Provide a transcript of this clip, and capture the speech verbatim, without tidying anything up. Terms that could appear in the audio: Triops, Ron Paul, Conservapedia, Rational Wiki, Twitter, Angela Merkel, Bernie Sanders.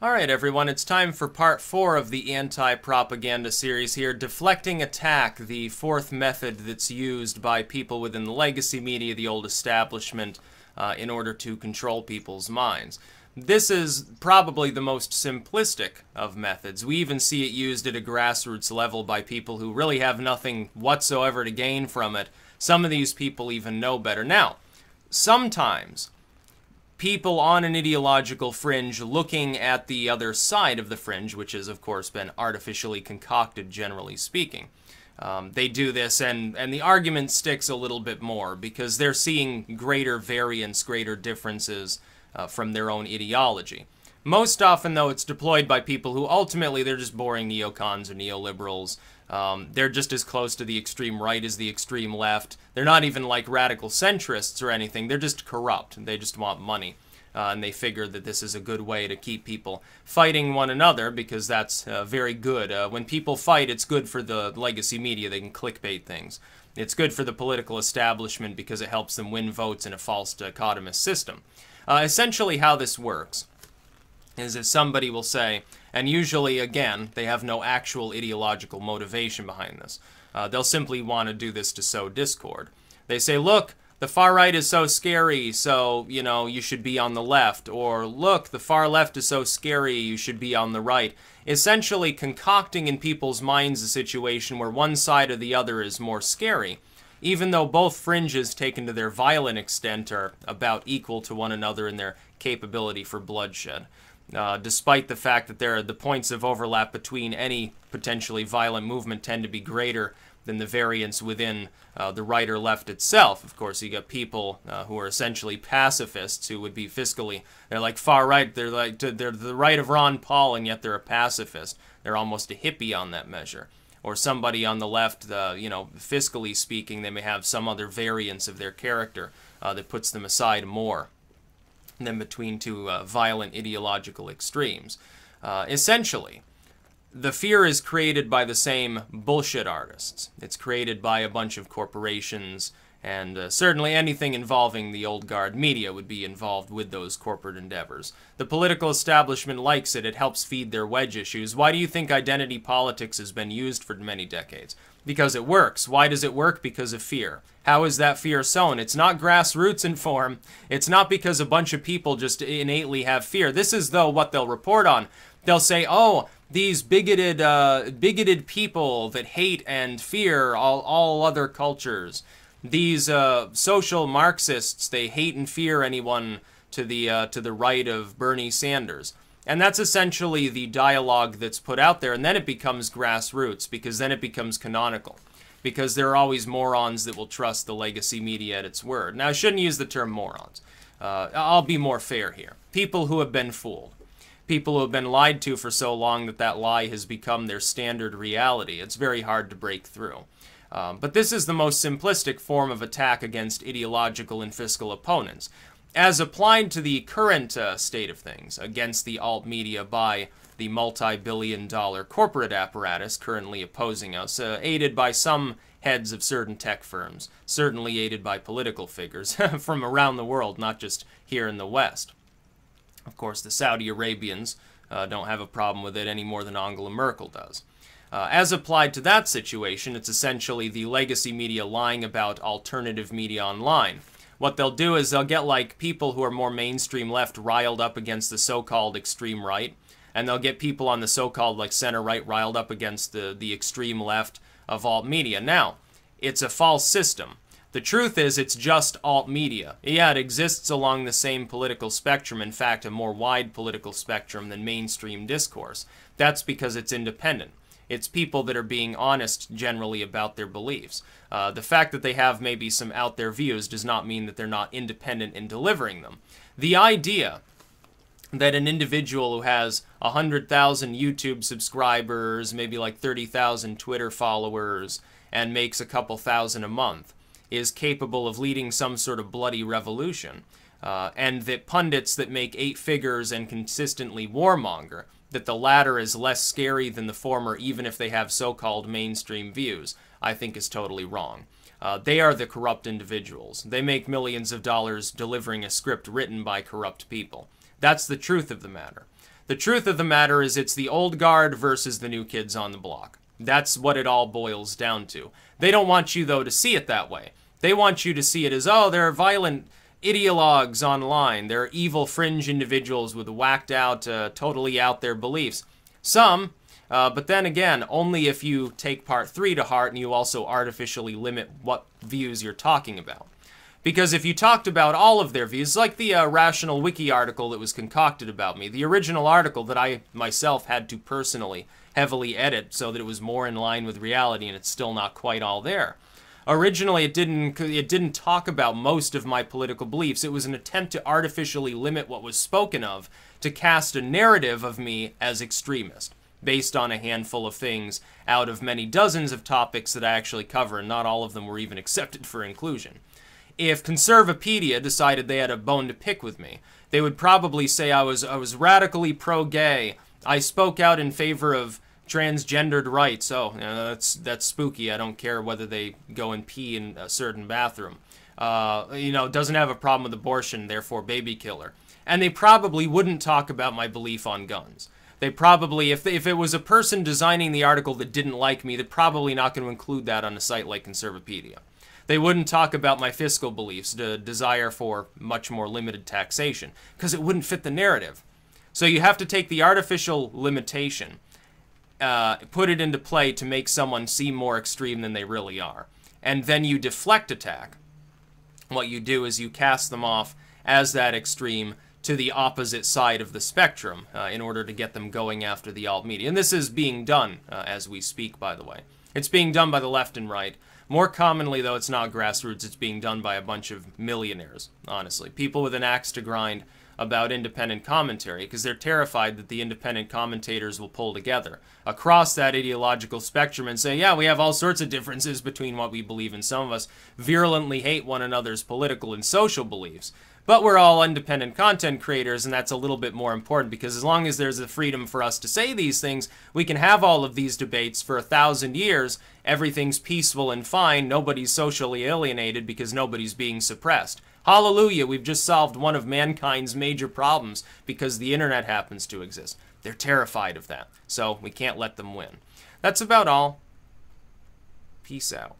All right, everyone, it's time for part four of the anti-propaganda series here, deflecting attack, the fourth method that's used by people within the legacy media, the old establishment, uh, in order to control people's minds. This is probably the most simplistic of methods. We even see it used at a grassroots level by people who really have nothing whatsoever to gain from it. Some of these people even know better. Now, sometimes people on an ideological fringe looking at the other side of the fringe, which has, of course, been artificially concocted, generally speaking. Um, they do this, and, and the argument sticks a little bit more because they're seeing greater variance, greater differences Uh, from their own ideology. Most often, though, it's deployed by people who ultimately they're just boring neocons or neoliberals. Um, they're just as close to the extreme right as the extreme left. They're not even like radical centrists or anything. They're just corrupt. They just want money. Uh, and they figure that this is a good way to keep people fighting one another because that's uh, very good. Uh, when people fight, it's good for the legacy media. They can clickbait things. It's good for the political establishment because it helps them win votes in a false dichotomous system. Uh, essentially how this works is if somebody will say, and usually, again, they have no actual ideological motivation behind this. Uh, they'll simply want to do this to sow discord. They say, look, the far right is so scary, so, you know, you should be on the left. Or, look, the far left is so scary, you should be on the right. Essentially concocting in people's minds a situation where one side or the other is more scary, even though both fringes taken to their violent extent are about equal to one another in their capability for bloodshed, uh, despite the fact that there are the points of overlap between any potentially violent movement tend to be greater than the variance within uh, the right or left itself. Of course, you got people uh, who are essentially pacifists who would be fiscally, they're like far right, they're like they're the right of Ron Paul, and yet they're a pacifist. They're almost a hippie on that measure. Or somebody on the left, uh, you know, fiscally speaking, they may have some other variance of their character uh, that puts them aside more than between two uh, violent ideological extremes. Uh, essentially, the fear is created by the same bullshit artists. It's created by a bunch of corporations, and uh, certainly anything involving the old guard media would be involved with those corporate endeavors. The political establishment likes it. It helps feed their wedge issues. Why do you think identity politics has been used for many decades? Because it works. Why does it work? Because of fear. How is that fear sown? It's not grassroots in form. It's not because a bunch of people just innately have fear. This is, though, what they'll report on. They'll say, oh, these bigoted, uh, bigoted people that hate and fear all, all other cultures. These uh, social Marxists, they hate and fear anyone to the, uh, to the right of Bernie Sanders. And that's essentially the dialogue that's put out there. And then it becomes grassroots, because then it becomes canonical. Because there are always morons that will trust the legacy media at its word. Now, I shouldn't use the term morons. Uh, I'll be more fair here. People who have been fooled. People who have been lied to for so long that that lie has become their standard reality. It's very hard to break through. Um, but this is the most simplistic form of attack against ideological and fiscal opponents, as applied to the current uh, state of things against the alt media by the multi-billion dollar corporate apparatus currently opposing us, uh, aided by some heads of certain tech firms, certainly aided by political figures from around the world, not just here in the West. Of course, the Saudi Arabians uh, don't have a problem with it any more than Angela Merkel does. Uh, as applied to that situation, it's essentially the legacy media lying about alternative media online. What they'll do is they'll get like people who are more mainstream left riled up against the so-called extreme right, and they'll get people on the so-called like center right riled up against the, the extreme left of alt media. Now, it's a false system. The truth is it's just alt media. Yeah, it exists along the same political spectrum, in fact, a more wide political spectrum than mainstream discourse. That's because it's independent. It's people that are being honest generally about their beliefs. Uh, the fact that they have maybe some out there views does not mean that they're not independent in delivering them. The idea that an individual who has one hundred thousand YouTube subscribers, maybe like thirty thousand Twitter followers, and makes a couple thousand a month is capable of leading some sort of bloody revolution, uh, and that pundits that make eight figures and consistently warmonger, that the latter is less scary than the former, even if they have so-called mainstream views, I think is totally wrong. Uh, they are the corrupt individuals. They make millions of dollars delivering a script written by corrupt people. That's the truth of the matter. The truth of the matter is it's the old guard versus the new kids on the block. That's what it all boils down to. They don't want you, though, to see it that way. They want you to see it as, oh, there are violent ideologues online. There are evil fringe individuals with whacked out, uh, totally out their beliefs. Some, uh, but then again, only if you take part three to heart and you also artificially limit what views you're talking about. Because if you talked about all of their views, like the uh, Rational Wiki article that was concocted about me, the original article that I myself had to personally heavily edit so that it was more in line with reality, and it's still not quite all there. Originally, it didn't, it didn't talk about most of my political beliefs. It was an attempt to artificially limit what was spoken of to cast a narrative of me as extremist, based on a handful of things out of many dozens of topics that I actually cover, and not all of them were even accepted for inclusion. If Conservapedia decided they had a bone to pick with me, they would probably say I was I was radically pro-gay. I spoke out in favor of transgendered rights. Oh, you know, that's that's spooky. I don't care whether they go and pee in a certain bathroom. Uh, you know, doesn't have a problem with abortion, therefore baby killer. And they probably wouldn't talk about my belief on guns. They probably, if they, if it was a person designing the article that didn't like me, they're probably not going to include that on a site like Conservapedia. They wouldn't talk about my fiscal beliefs, the desire for much more limited taxation, because it wouldn't fit the narrative. So you have to take the artificial limitation, uh, put it into play to make someone seem more extreme than they really are. And then you deflect attack. What you do is you cast them off as that extreme to the opposite side of the spectrum uh, in order to get them going after the alt media. And this is being done uh, as we speak, by the way. It's being done by the left and right. More commonly, though, it's not grassroots. It's being done by a bunch of millionaires, honestly. People with an axe to grind about independent commentary, because they're terrified that the independent commentators will pull together across that ideological spectrum and say, yeah, we have all sorts of differences between what we believe, and some of us virulently hate one another's political and social beliefs. But we're all independent content creators, and that's a little bit more important, because as long as there's the freedom for us to say these things, we can have all of these debates for a thousand years. Everything's peaceful and fine. Nobody's socially alienated because nobody's being suppressed. Hallelujah, we've just solved one of mankind's major problems because the internet happens to exist. They're terrified of that, so we can't let them win. That's about all. Peace out.